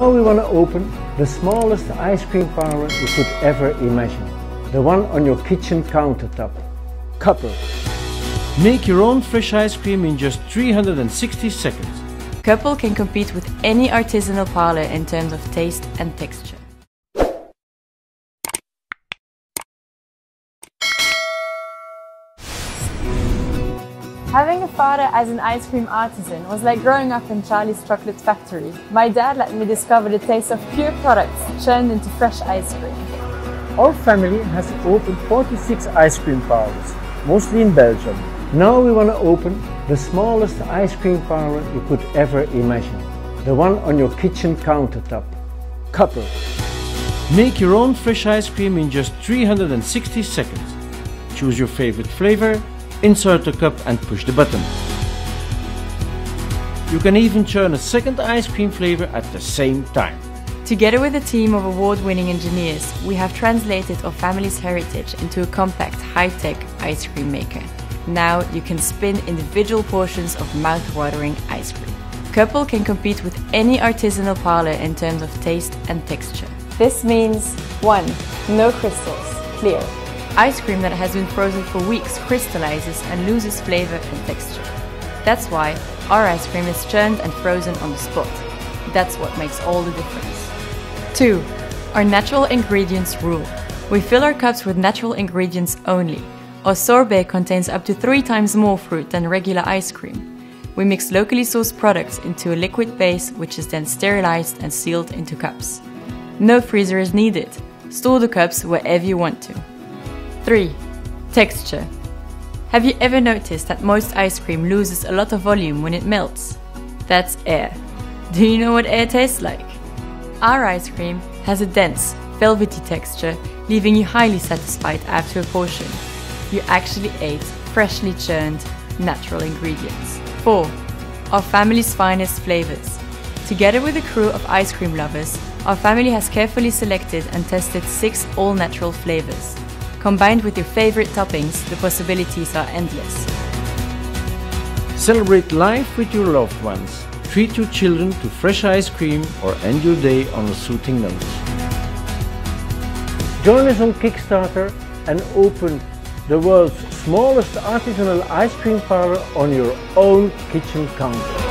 Now we want to open the smallest ice cream parlor you could ever imagine. The one on your kitchen countertop. CUPPPLE. Make your own fresh ice cream in just 360 seconds. CUPPPLE can compete with any artisanal parlor in terms of taste and texture. Having a father as an ice cream artisan was like growing up in Charlie's Chocolate Factory. My dad let me discover the taste of pure products churned into fresh ice cream. Our family has opened 46 ice cream parlors, mostly in Belgium. Now we want to open the smallest ice cream parlor you could ever imagine. The one on your kitchen countertop. CUPPPLE. Make your own fresh ice cream in just 360 seconds. Choose your favorite flavor. Insert the cup and push the button. You can even churn a second ice cream flavor at the same time. Together with a team of award-winning engineers, we have translated our family's heritage into a compact, high-tech ice cream maker. Now you can spin individual portions of mouth-watering ice cream. CUPPPLE can compete with any artisanal parlor in terms of taste and texture. This means 1. No crystals, clear. Ice cream that has been frozen for weeks crystallizes and loses flavor and texture. That's why our ice cream is churned and frozen on the spot. That's what makes all the difference. 2. Our natural ingredients rule. We fill our cups with natural ingredients only. Our sorbet contains up to 3 times more fruit than regular ice cream. We mix locally sourced products into a liquid base, which is then sterilized and sealed into cups. No freezer is needed. Store the cups wherever you want to. 3. Texture. Have you ever noticed that most ice cream loses a lot of volume when it melts? That's air. Do you know what air tastes like? Our ice cream has a dense, velvety texture, leaving you highly satisfied after a portion. You actually ate freshly churned, natural ingredients. 4. Our family's finest flavors. Together with a crew of ice cream lovers, our family has carefully selected and tested 6 all-natural flavors. Combined with your favorite toppings, the possibilities are endless. Celebrate life with your loved ones. Treat your children to fresh ice cream or end your day on a soothing note. Join us on Kickstarter and open the world's smallest artisanal ice cream parlor on your own kitchen counter.